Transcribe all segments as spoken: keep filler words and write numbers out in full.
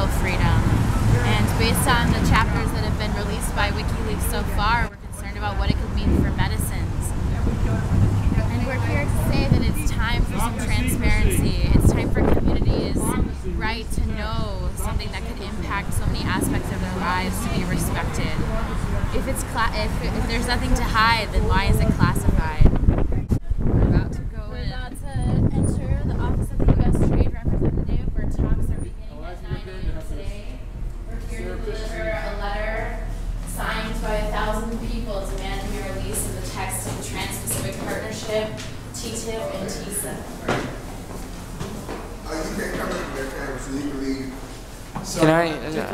digital freedom. And based on the chapters that have been released by WikiLeaks so far, we're concerned about what it could mean for medicines. And we're here to say that it's time for some transparency. It's time for communities' right to know something that could impact so many aspects of their lives to be respected. If it's cla if, if there's nothing to hide, then why is it classified? People demanding the release of the text of the Trans Pacific Partnership, T T I P, and TISA. Can I?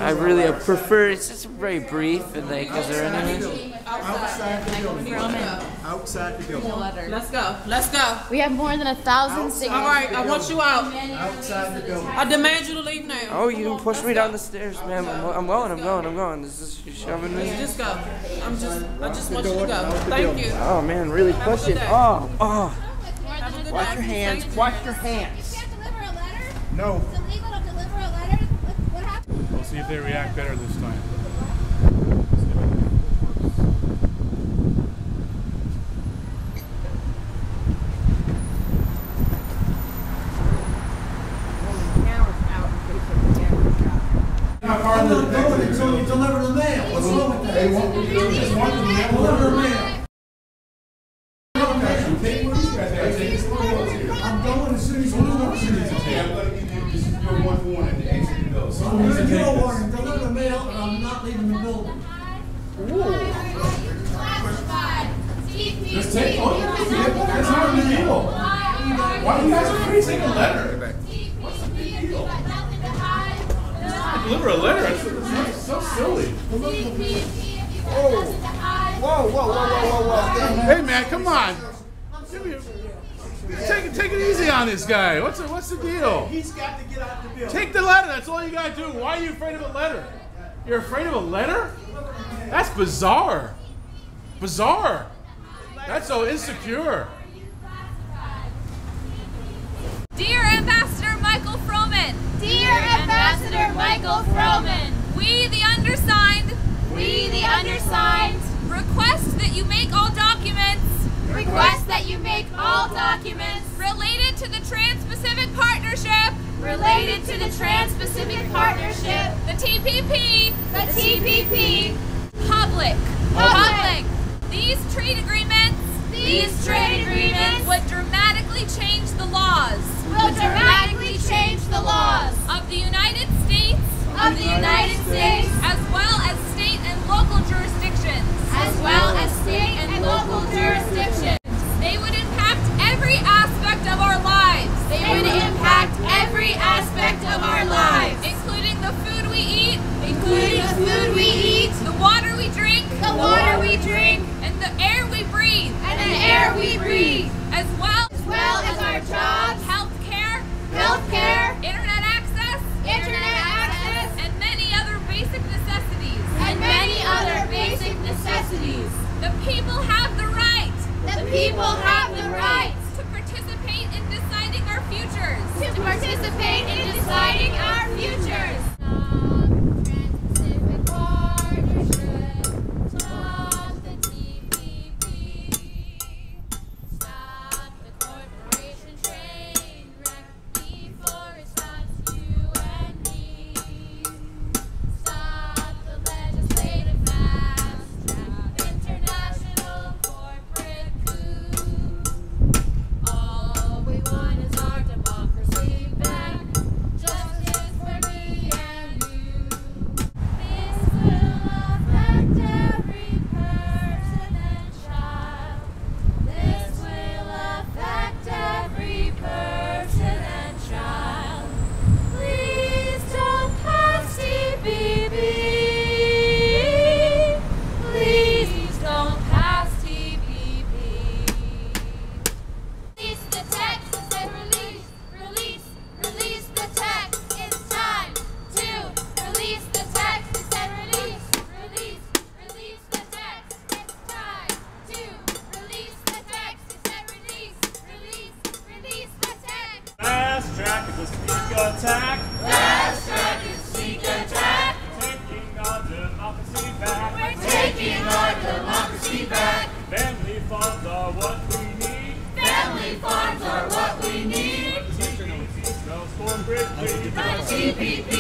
I really I prefer it's just very brief and like. Is there anything? Outside the building. Outside the building. Let's go. Let's go. We have more than a thousand signatures. All right, I want you out. Outside the building. I demand you to leave now. Oh, you can push me down the stairs, man. I'm going. I'm going. I'm going. This is you shoving me. Just go. I'm just. I just want you to go. Thank you. Oh man, really push it. Oh, oh. Wash your hands. Wash your hands. You can't deliver a letter. No. It's illegal to deliver a letter. What happened? We'll see if they react better this time. They won't do it until you deliver the mail. What's wrong with that? They won't do it until you deliver the mail. I'm going as soon as you deliver the mail. I'm deliver the mail, and I'm not leaving the building. Ooh. Just take one. That's not a big deal. Why do you guys free take a letter? What's the big deal? Deliver a letter. It's, it's so silly. Whoa, whoa, whoa, whoa, whoa, whoa! Hey, man, come on. Take it, take it easy on this guy. What's the, what's the deal? He's got to get out the bill. Take the letter. That's all you gotta do. Why are you afraid of a letter? You're afraid of a letter? That's bizarre. Bizarre. That's so insecure. Dear Ambassador Michael Froman. Dear Ambassador Michael Froman, we the undersigned, we the undersigned, request that you make all documents, request that you make all documents related to the Trans-Pacific Partnership, related to the Trans-Pacific Partnership, the T P P, the T P P, public, public. These trade agreements, these trade agreements would dramatically change the laws, would dramatically change the laws. Of the United States, as well as state and local jurisdictions, as well as state and local jurisdictions. They would impact every aspect of our lives. They would impact every aspect of our lives, including the food we eat, including the food we eat, the water we drink, the water we drink, and the air we breathe, and the air we breathe, as well as well as our jobs, healthcare, healthcare, internet access, internet access. Necessities. And many other basic necessities. T P P.